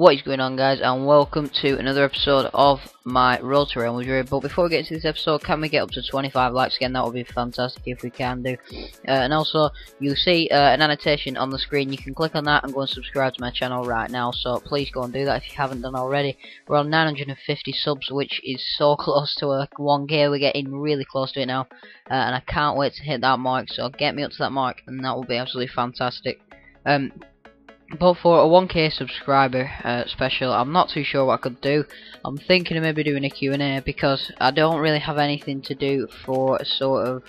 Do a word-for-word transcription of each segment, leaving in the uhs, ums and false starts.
What is going on, guys, and welcome to another episode of my Road to Real Madrid. But before we get into this episode, can we get up to twenty-five likes again? That would be fantastic if we can do. Uh, and also, you'll see uh, an annotation on the screen. You can click on that and go and subscribe to my channel right now. So please go and do that if you haven't done already. We're on nine hundred fifty subs, which is so close to a one K. We're getting really close to it now, uh, and I can't wait to hit that mark. So get me up to that mark, and that will be absolutely fantastic. Um. But for a one K subscriber uh, special, I'm not too sure what I could do. I'm thinking of maybe doing a Q and A because I don't really have anything to do for a sort of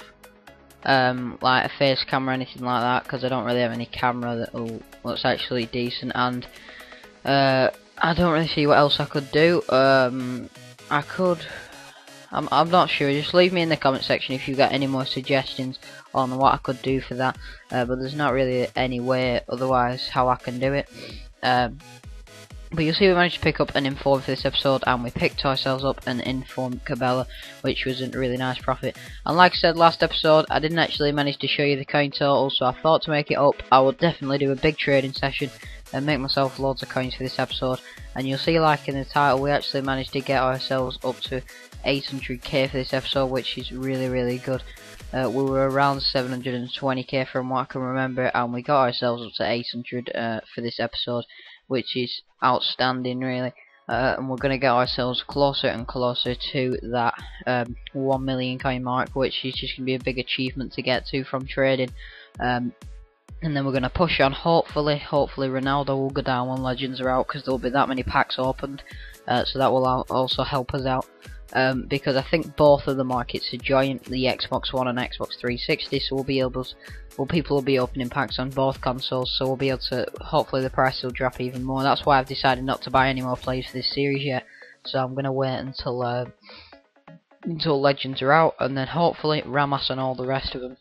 um, like a face camera or anything like that, because I don't really have any camera that will, that's actually decent, and uh, I don't really see what else I could do. Um, I could. I'm, I'm not sure. Just leave me in the comment section if you got any more suggestions on what I could do for that, uh, but there's not really any way otherwise how I can do it. Um, but you'll see we managed to pick up an inform for this episode, and we picked ourselves up an inform Cabela, which was a really nice profit. And like I said last episode, I didn't actually manage to show you the coin total, so I thought to make it up, I would definitely do a big trading session and make myself loads of coins for this episode. And you'll see, like in the title, we actually managed to get ourselves up to eight hundred K for this episode, which is really, really good. Uh, we were around seven hundred twenty K from what I can remember, and we got ourselves up to eight hundred uh, for this episode, which is outstanding, really. Uh, and we're going to get ourselves closer and closer to that um, one million coin mark, which is just going to be a big achievement to get to from trading. Um, And then we're going to push on. Hopefully, hopefully Ronaldo will go down when Legends are out, because there will be that many packs opened. Uh, so that will also help us out. Um, because I think both of the markets are joint, the Xbox One and Xbox three sixty. So we'll be able to, well, people will be opening packs on both consoles. So we'll be able to. Hopefully, the price will drop even more. That's why I've decided not to buy any more plays for this series yet. So I'm going to wait until uh, until Legends are out, and then hopefully Ramos and all the rest of them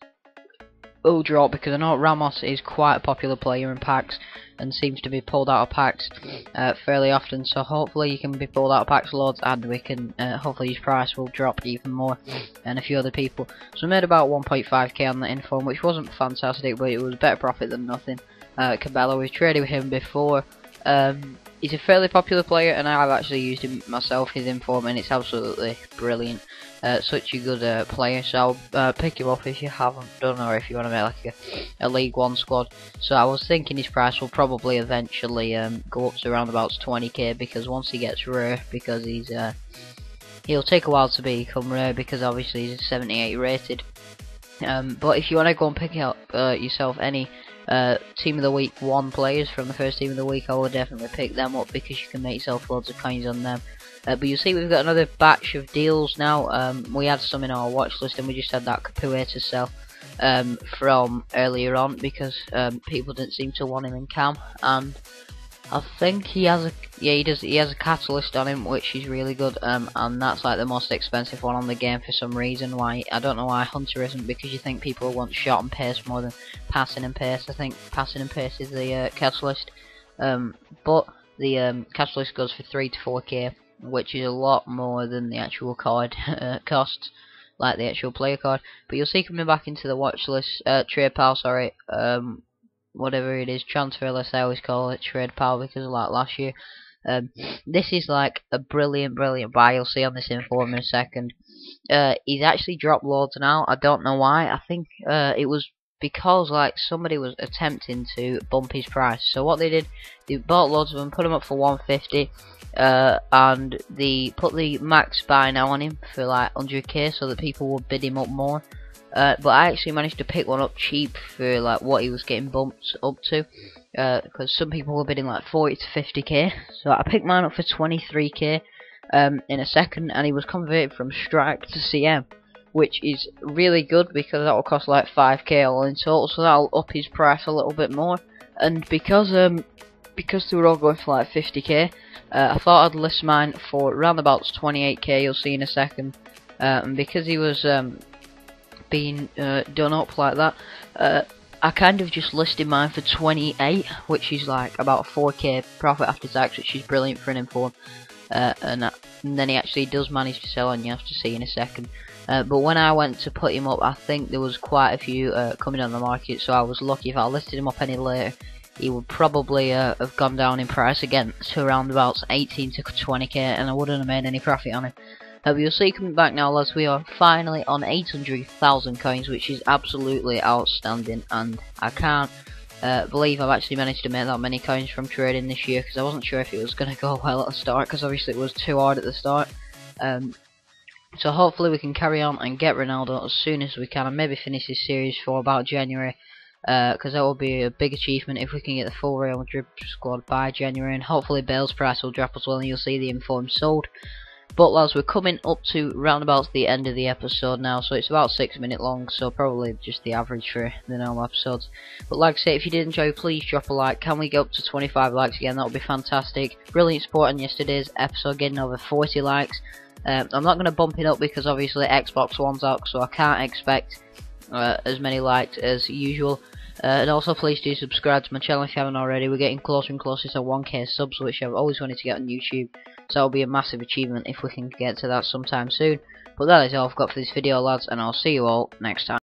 will drop, because I know Ramos is quite a popular player in packs and seems to be pulled out of packs uh, fairly often. So hopefully you can be pulled out of packs loads, and we can uh, hopefully his price will drop even more, and a few other people. So we made about one point five K on the inform, which wasn't fantastic, but it was a better profit than nothing. Uh, Cabello, we've traded with him before. Um, he's a fairly popular player, and I've actually used him myself, his inform, and it's absolutely brilliant. Uh, such a good uh, player, so I'll uh, pick him up if you haven't done, or if you want to make like a, a League One squad. So I was thinking his price will probably eventually um, go up to around about twenty K, because once he gets rare, because he's uh, he'll take a while to become rare, because obviously he's seventy-eight rated. Um, but if you want to go and pick up uh, yourself any uh, team of the week one players from the first team of the week, I would definitely pick them up, because you can make yourself loads of coins on them. Uh, but you see, we've got another batch of deals now. Um, we had some in our watch list, and we just had that Capuerto to sell um, from earlier on, because um, people didn't seem to want him in cam. And I think he has a yeah, he does. He has a catalyst on him, which is really good. Um, and that's like the most expensive one on the game for some reason. Why, I don't know why Hunter isn't, because you think people want shot and pace more than passing and pace. I think passing and pace is the uh, catalyst. Um, but the um, catalyst goes for three to four K. Which is a lot more than the actual card uh, costs, like the actual player card. But you'll see coming back into the watch list, uh, trade pal, sorry, um, whatever it is, transfer list, I always call it trade pal, because like last year, um, this is like a brilliant, brilliant buy. You'll see on this info in a second. Uh, he's actually dropped loads now. I don't know why. I think uh, it was because like somebody was attempting to bump his price. So what they did, they bought loads of them, put them up for one fifty. Uh, and they put the max buy now on him for like one hundred K, so that people would bid him up more. Uh, but I actually managed to pick one up cheap for like what he was getting bumped up to, because uh, some people were bidding like forty to fifty K. So I picked mine up for twenty-three K um, in a second, and he was converted from strike to C M, which is really good, because that will cost like five K all in total. So that'll up his price a little bit more. And because um because they were all going for like fifty K. Uh, I thought I'd list mine for around about twenty-eight K, you'll see in a second. Uh, and because he was um, being uh, done up like that, uh, I kind of just listed mine for twenty-eight, which is like about four K profit after tax, which is brilliant for an inform. Uh, and, uh, and then he actually does manage to sell, and you have to see in a second. Uh, but when I went to put him up, I think there was quite a few uh, coming on the market, so I was lucky. If I listed him up any later, he would probably uh, have gone down in price again to around about eighteen to twenty K, and I wouldn't have made any profit on him. However, you'll see coming back now, lads, we are finally on eight hundred thousand coins, which is absolutely outstanding, and I can't uh, believe I've actually managed to make that many coins from trading this year, because I wasn't sure if it was going to go well at the start, because obviously it was too hard at the start. Um, so hopefully we can carry on and get Ronaldo as soon as we can, and maybe finish this series for about January. Because uh, that will be a big achievement if we can get the full Real Madrid squad by January, and hopefully Bale's price will drop as well, and you'll see the informed sold. But lads, we're coming up to round about the end of the episode now, so it's about six minute long, so probably just the average for the normal episodes. But like I say, if you did enjoy, please drop a like. Can we get up to twenty-five likes again? That would be fantastic. Brilliant support on yesterday's episode, getting over forty likes. Um, I'm not going to bump it up because obviously Xbox One's out, so I can't expect uh, as many likes as usual. Uh, and also please do subscribe to my channel if you haven't already. We're getting closer and closer to one K subs, which I've always wanted to get on YouTube, so that'll be a massive achievement if we can get to that sometime soon. But that is all I've got for this video, lads, and I'll see you all next time.